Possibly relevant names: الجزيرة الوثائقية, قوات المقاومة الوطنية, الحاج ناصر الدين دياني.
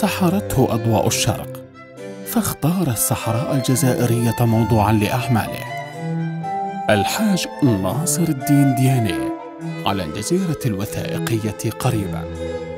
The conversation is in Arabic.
سحرته أضواء الشرق، فاختار الصحراء الجزائرية موضوعا لأعماله. الحاج ناصر الدين دياني على الجزيرة الوثائقية قريبا.